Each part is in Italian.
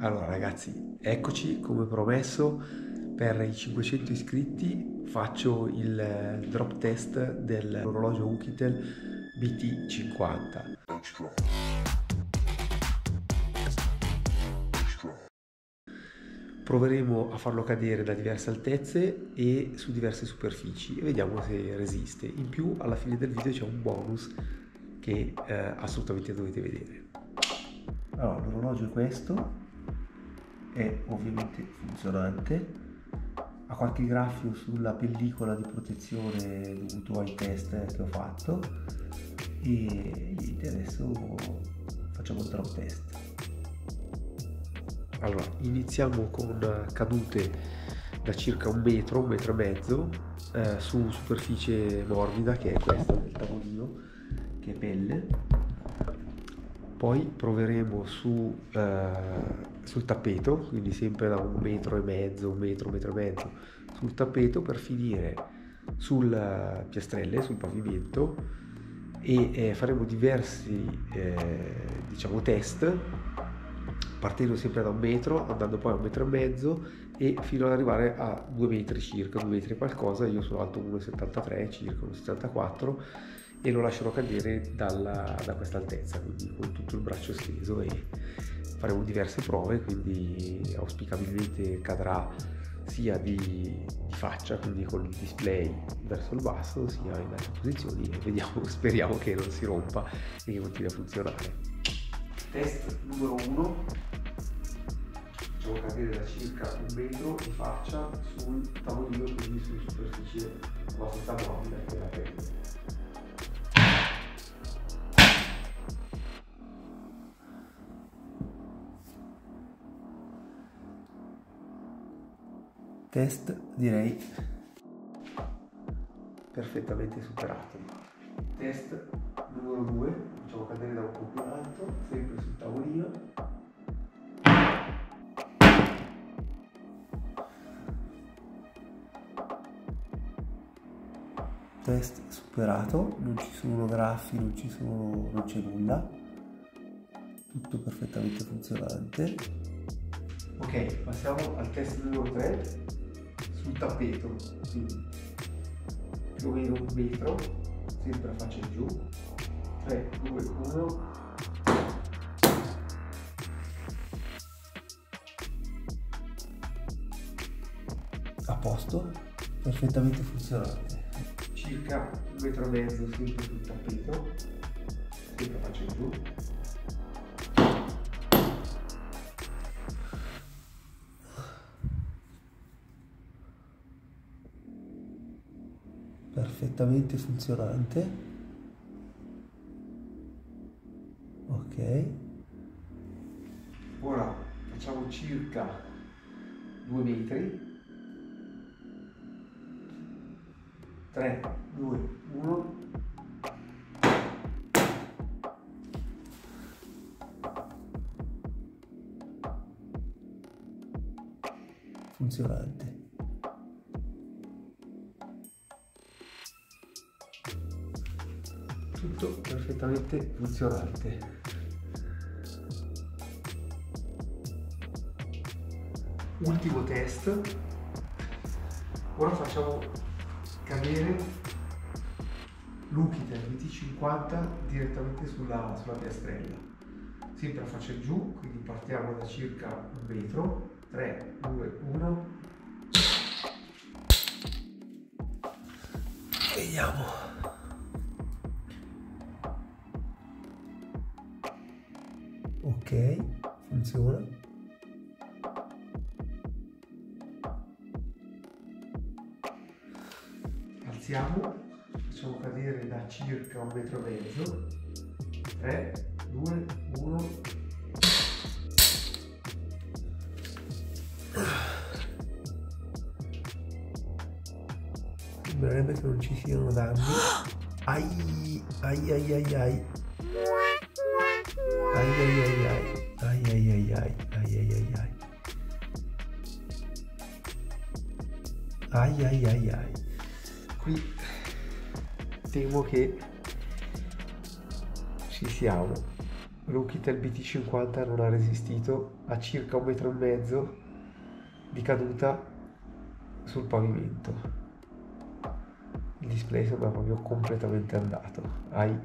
Allora ragazzi, eccoci, come promesso, per i 500 iscritti faccio il drop test dell'orologio Oukitel BT50. Proveremo a farlo cadere da diverse altezze e su diverse superfici e vediamo se resiste. In più, alla fine del video c'è un bonus che assolutamente dovete vedere. Allora, l'orologio è questo, è ovviamente funzionante, ha qualche graffio sulla pellicola di protezione dovuto ai test che ho fatto e niente, adesso facciamo il drop test. Allora, iniziamo con cadute da circa un metro e mezzo, su superficie morbida che è questa del tavolino, che è pelle. Poi proveremo sul tappeto, quindi sempre da un metro e mezzo sul tappeto, per finire sulle piastrelle, sul pavimento, e faremo diversi diciamo test, partendo sempre da un metro, andando poi a un metro e mezzo e fino ad arrivare a 2 metri circa, 2 metri qualcosa. Io sono alto 1,73, circa 1,74, e lo lascerò cadere da questa altezza, quindi con tutto il braccio steso, e faremo diverse prove. Quindi auspicabilmente cadrà sia di faccia, quindi con il display verso il basso, sia in altre posizioni, e vediamo, speriamo che non si rompa e che continui a funzionare. Test numero 1, facciamo cadere da circa un metro di faccia sul tavolino, quindi su superficie abbastanza morbida che è la pelle. Test direi perfettamente superato. Test numero 2, facciamo cadere da un po' più alto, sempre sul tavolino. Test superato, non ci sono graffi, non c'è nulla, tutto perfettamente funzionante. Ok, passiamo al test numero 3, sul tappeto, quindi più o meno un metro, sempre faccia giù. 3, 2, 1. A posto, perfettamente funzionante. Circa 1,5 metri sempre sul tappeto, sempre faccia giù. Perfettamente funzionante. Ok, ora facciamo circa 2 metri. 3, 2, 1. Funzionante. Tutto perfettamente funzionante. Ultimo test, ora facciamo cadere l'Oukitel BT50 direttamente sulla piastrella, sempre a faccia giù, quindi partiamo da circa un metro. 3, 2, 1. Vediamo. Ok, funziona. Alziamo, facciamo cadere da circa 1,5 metri. 3, 2, 1. Sembrerebbe che non ci siano danni. Ai, ai, ai, ai, ai. Ai ai ai. Qui temo che ci siamo. l'Oukitel BT50 non ha resistito a circa 1,5 metri di caduta sul pavimento. Il display sembra proprio completamente andato. Ai.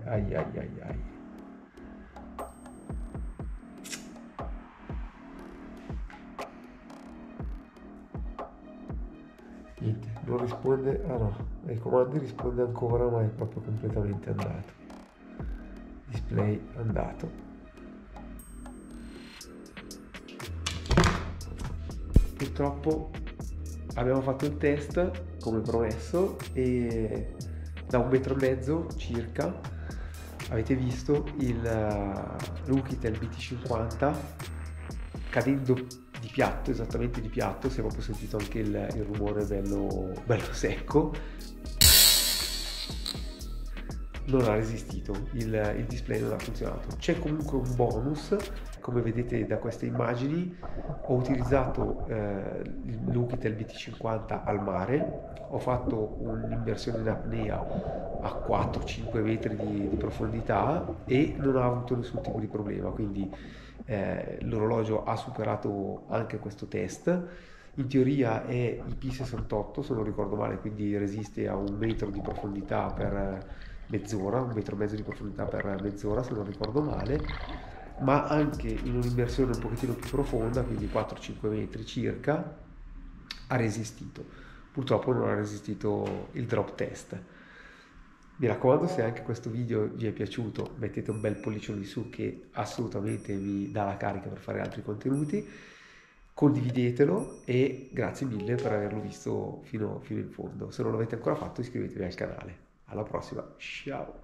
Niente, non risponde, ah no, ai comandi risponde ancora, ma è proprio completamente andato. Display andato. Purtroppo abbiamo fatto il test come promesso e da 1,5 metri circa avete visto l'Oukitel BT50 cadendo di piatto, esattamente di piatto. Si è proprio sentito anche il rumore bello secco. Non ha resistito, il display non ha funzionato. C'è comunque un bonus, come vedete da queste immagini. Ho utilizzato l'Oukitel BT50 al mare, ho fatto un'immersione in apnea a 4-5 metri di profondità e non ho avuto nessun tipo di problema, quindi l'orologio ha superato anche questo test. In teoria è IP68 se non ricordo male, quindi resiste a 1 metro di profondità per mezz'ora, 1,5 metri di profondità per mezz'ora se non ricordo male, ma anche in un'immersione un pochettino più profonda, quindi 4-5 metri circa, ha resistito. Purtroppo non ha resistito il drop test. Mi raccomando, se anche questo video vi è piaciuto mettete un bel pollicione in su che assolutamente mi dà la carica per fare altri contenuti, condividetelo e grazie mille per averlo visto fino in fondo. Se non l'avete ancora fatto iscrivetevi al canale. Alla prossima, ciao!